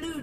Blue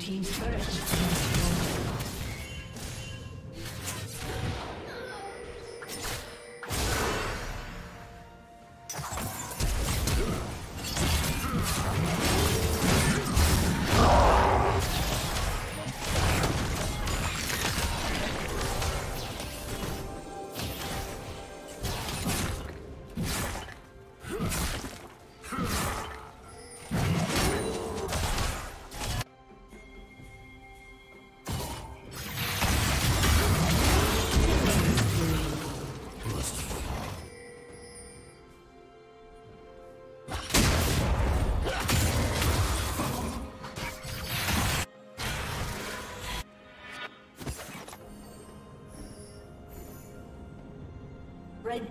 Team first. Red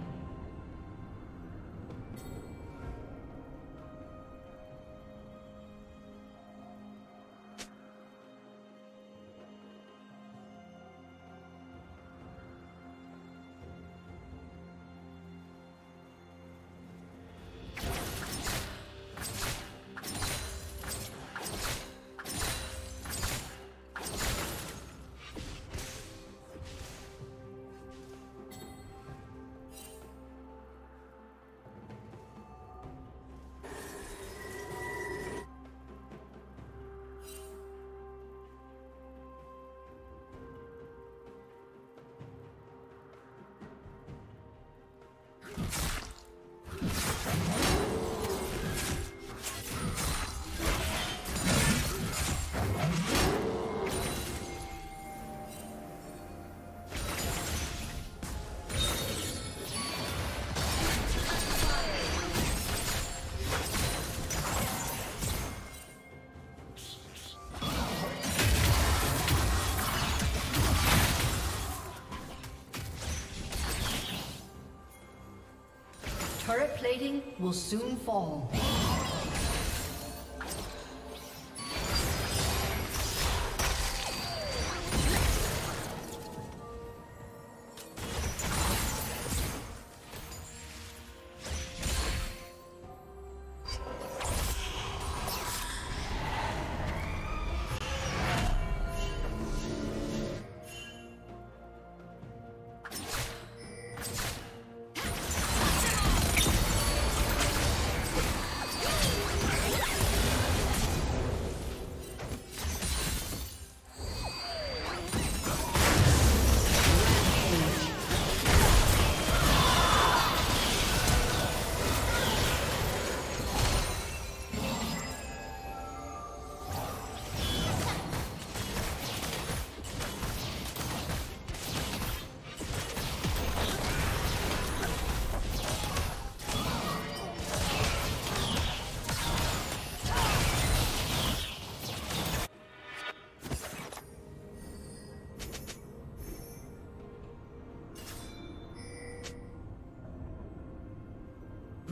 Turret plating will soon fall.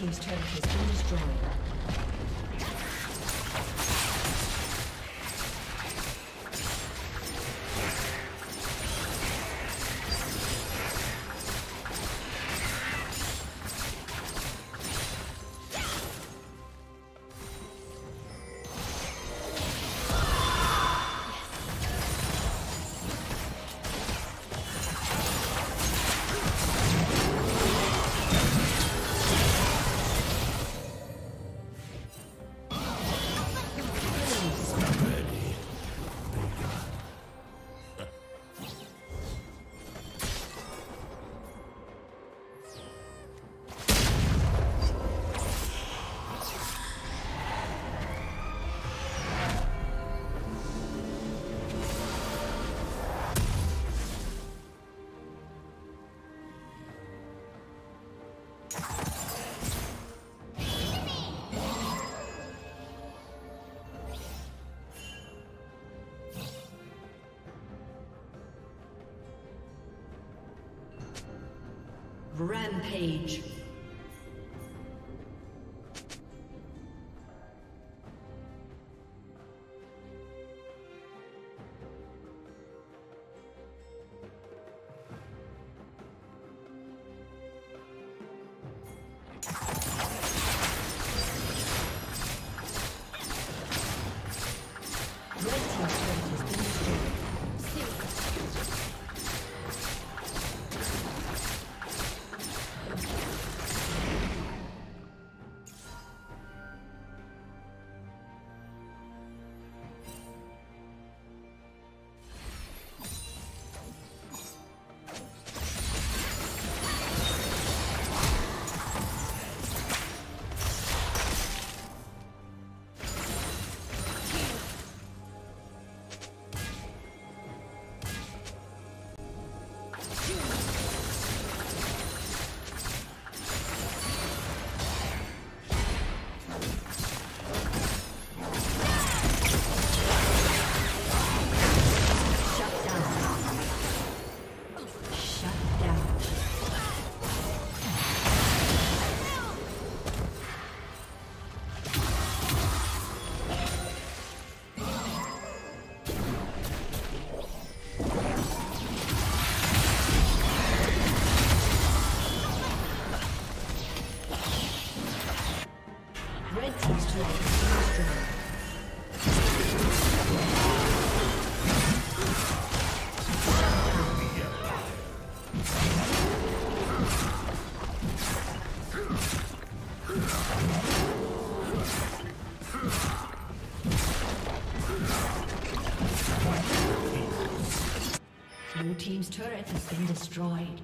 Team's turret has been destroyed. Rampage. Blue team's turret has been destroyed.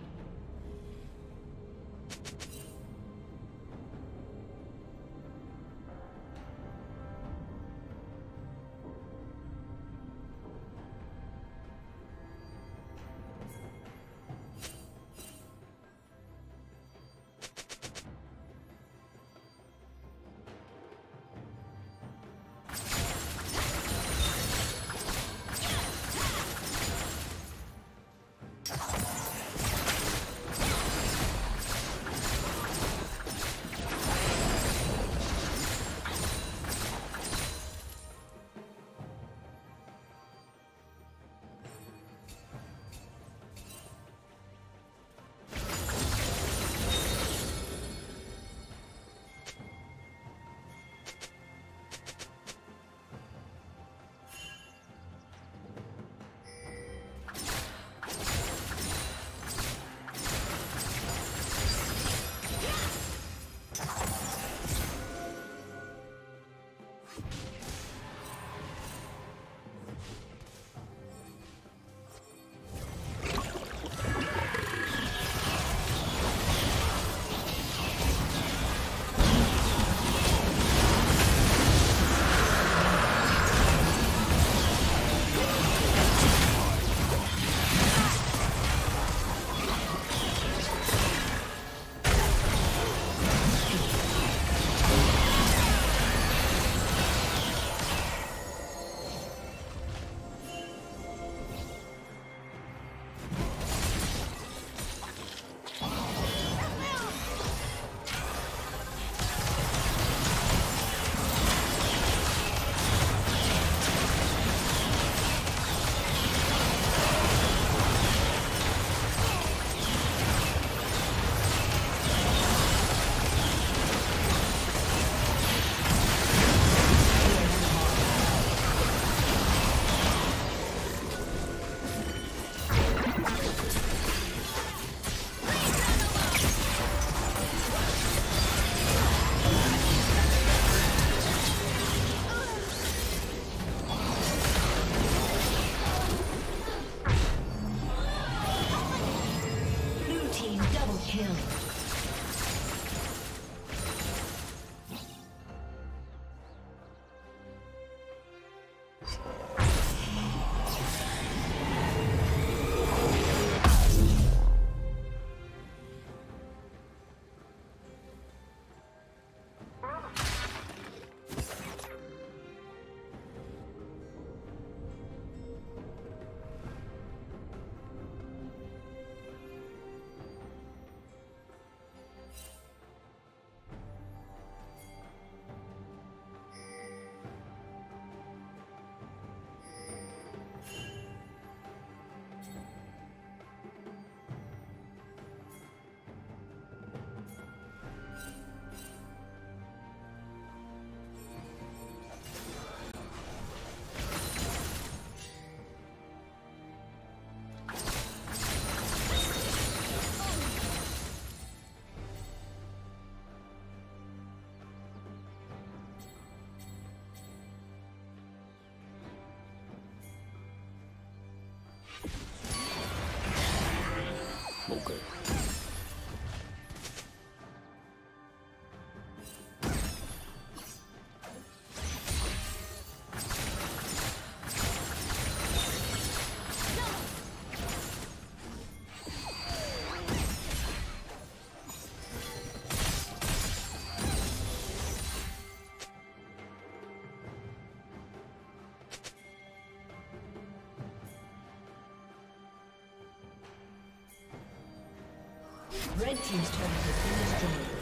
Red team's turret has been destroyed.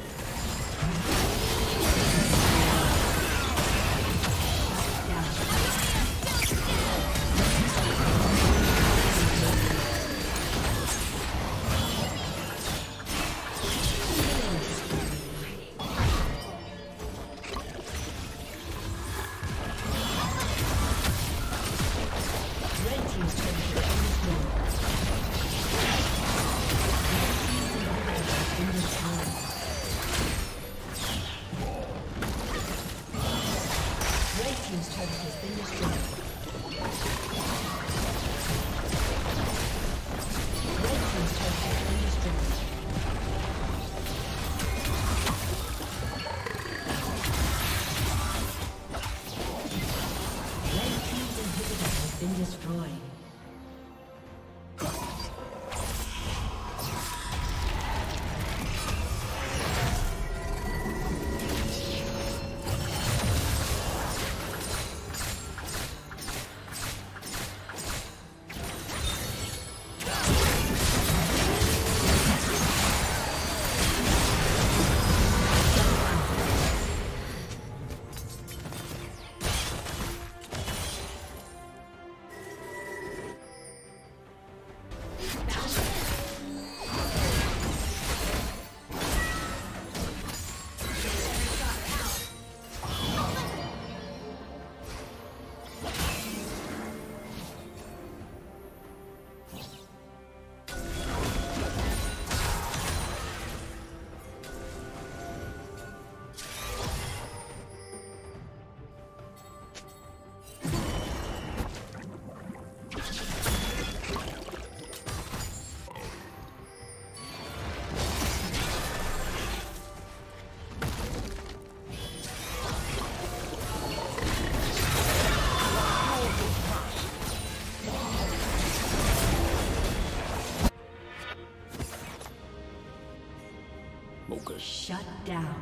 Shut down.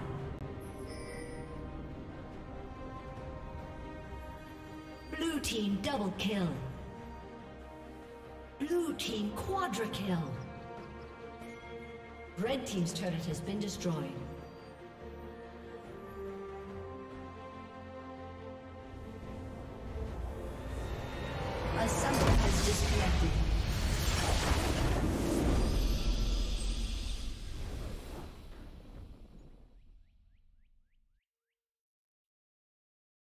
Blue team double kill. Blue team quadra kill. Red team's turret has been destroyed.